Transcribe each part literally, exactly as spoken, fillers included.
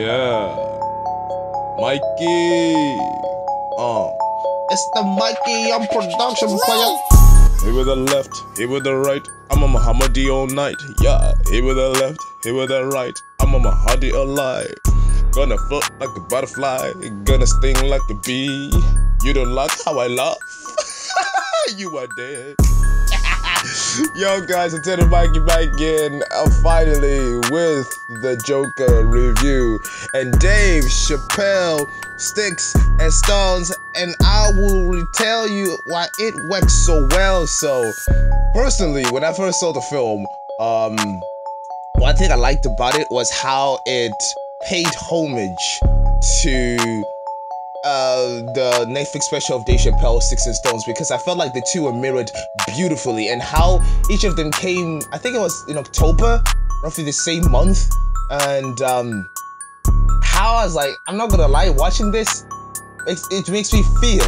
Yeah. Mikey. Uh. It's the Mikey on production, player. Here with the left, here with the right. I'm a Muhammadi all night. Yeah. Here with the left, here with the right. I'm a Mahadi alive. Gonna float like a butterfly. Gonna sting like a bee. You don't like how I laugh. You are dead. Yo guys, it's Tatenda Mikey back again, uh, finally with the Joker review. And Dave Chappelle, Sticks and Stones, and I will tell you why it works so well. So, personally, when I first saw the film, um, one thing I liked about it was how it paid homage to Uh, the Netflix special of Dave Chappelle, Sticks and Stones, because I felt like the two were mirrored beautifully, and how each of them came, I think it was in October, roughly the same month. And um, how I was like, I'm not gonna lie, watching this, it, it makes me feel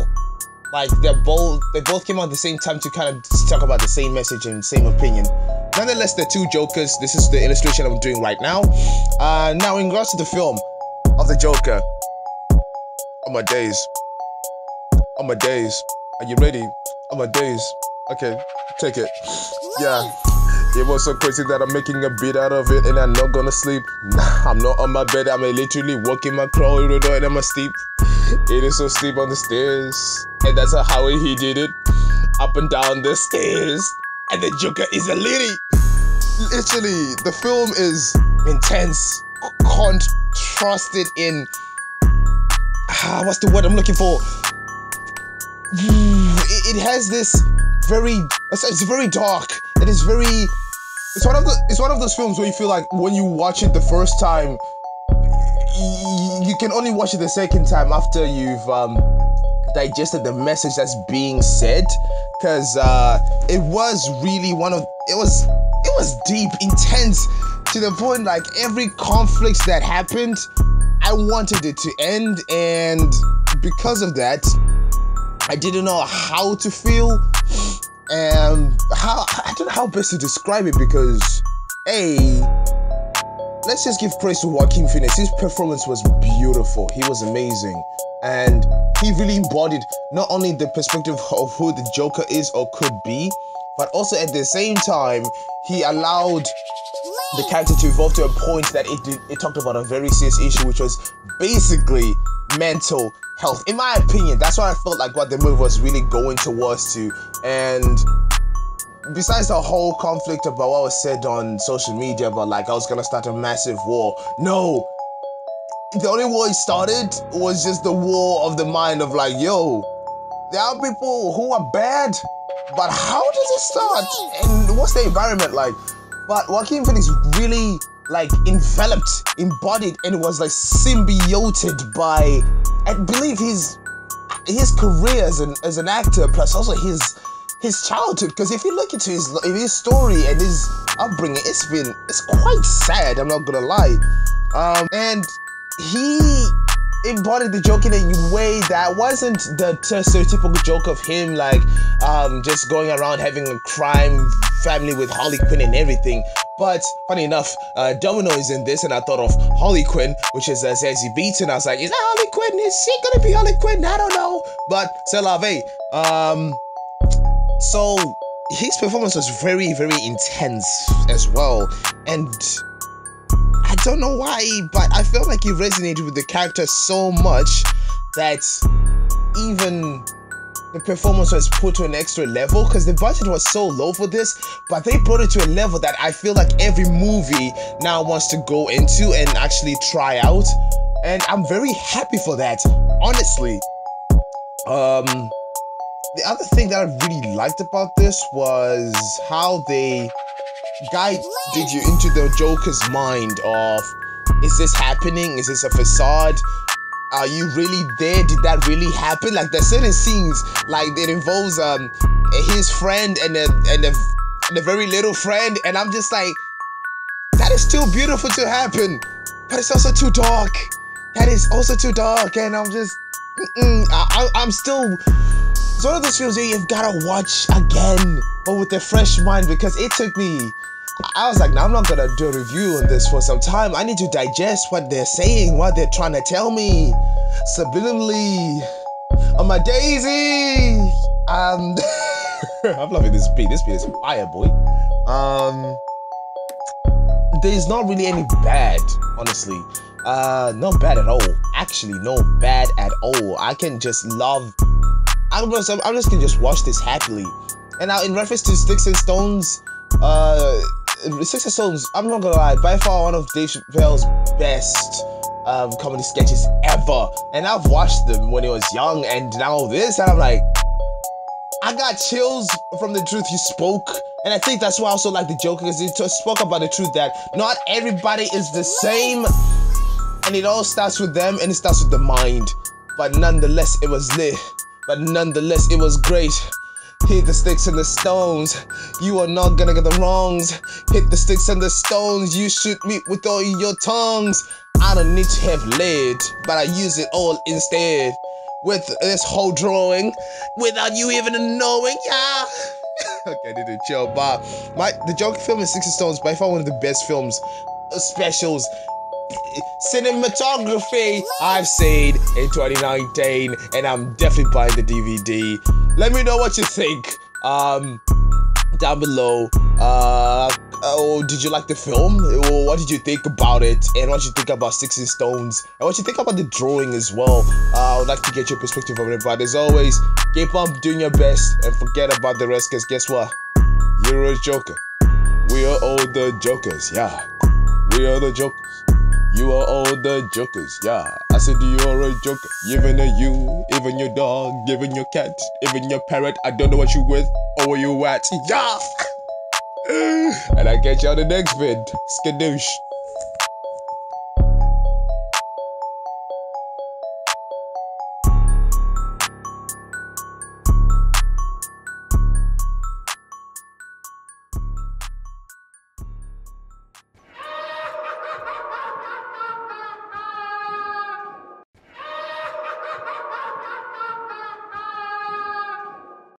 like they're both, they both came out at the same time to kind of talk about the same message and same opinion. Nonetheless, they're two Jokers. This is the illustration I'm doing right now. Uh, now, in regards to the film of the Joker, I'm a daze. I'm a daze. Are you ready? I'm a daze. Okay, take it. Yeah. It was so crazy that I'm making a beat out of it, and I'm not gonna sleep. Nah, I'm not on my bed. I'm literally walking my corridor, and I'm a steep. It is so steep on the stairs, and that's how he did it. Up and down the stairs, and the Joker is a lady. Literally, the film is intense, contrasted in. Ah, what's the word I'm looking for? It, it has this very, it's, it's very dark. It is very, it's one of the, it's one of those films where you feel like when you watch it the first time, you can only watch it the second time after you've um, digested the message that's being said. Because uh, it was really one of, it was, it was deep, intense, to the point like every conflict that happened, I wanted it to end, and because of that, I didn't know how to feel, and how, I don't know how best to describe it, because, hey, let's just give praise to Joaquin Phoenix. His performance was beautiful. He was amazing, and he really embodied not only the perspective of who the Joker is or could be, but also at the same time, he allowed the character to evolve to a point that it did, it talked about a very serious issue, which was basically mental health. In my opinion, that's what I felt like what the movie was really going towards to. And besides the whole conflict about what was said on social media, about like I was gonna start a massive war. No, the only war he started was just the war of the mind of like, yo, there are people who are bad, but how does it start? And what's the environment like? But Joaquin Phoenix really like enveloped, embodied, and was like symbioted by, I believe, his his career as an as an actor, plus also his his childhood. Because if you look into his his story and his upbringing, it's been it's quite sad. I'm not gonna lie. Um, and he embodied the Joker in a way that wasn't the stereotypical Joker of him, like um, just going around having a crime family with Harley Quinn and everything. But funny enough, uh, Domino is in this, and I thought of Harley Quinn, which is uh, Zazie Beats, and I was like, is that Harley Quinn? Is she gonna be Harley Quinn? I don't know. But c'est la vie. Um, so his performance was very, very intense as well, and I don't know why, but I felt like he resonated with the character so much that even the performance was put to an extra level, because the budget was so low for this, but they brought it to a level that I feel like every movie now wants to go into and actually try out, and I'm very happy for that, honestly. Um, the other thing that I really liked about this was how they guided you into the Joker's mind of, is this happening? Is this a facade? Are you really there? Did that really happen? Like, there's certain scenes, like, it involves um his friend and a, and, a, and a very little friend, and I'm just like, that is too beautiful to happen, but it's also too dark. That is also too dark, and I'm just, mm-mm, I, I, I'm still, it's one of those films where you've got to watch again, but with a fresh mind, because it took me, I was like, now I'm not gonna do a review on this for some time. I need to digest what they're saying, what they're trying to tell me subliminally on my daisy. Um, I'm loving this beat. This beat is fire, boy. Um, there's not really any bad, honestly. Uh, not bad at all. Actually, no bad at all. I can just love. I'm just, I'm just gonna just watch this happily. And now, in reference to Sticks and Stones, uh, Sticks and Stones, I'm not gonna lie, by far one of Dave Chappelle's best um, comedy sketches ever. And I've watched them when he was young, and now this, and I'm like, I got chills from the truth he spoke. And I think that's why I also like the Joker, because he spoke about the truth that not everybody is the same. And it all starts with them, and it starts with the mind. But nonetheless, it was lit. But nonetheless, it was great. Hit the sticks and the stones, you are not gonna get the wrongs. Hit the sticks and the stones, you shoot me with all your tongues. I don't need to have lead, but I use it all instead. With this whole drawing, without you even knowing, yeah. Okay, did it chill, but my, the Joker film is Sticks and Stones, by far one of the best films, specials, cinematography I've seen in twenty nineteen, and I'm definitely buying the D V D. Let me know what you think um, down below. Uh, oh, did you like the film? What did you think about it? And what did you think about Sticks and Stones? And what did you think about the drawing as well? Uh, I would like to get your perspective on it. But as always, keep on doing your best and forget about the rest. Because guess what? You're a Joker. We are all the Jokers. Yeah. We are the Jokers. You are all the Jokers, yeah. I said you are a Joker. Even a you, even your dog, even your cat, even your parrot. I don't know what you with or where you at, yeah. And I catch you on the next vid. Skadoosh.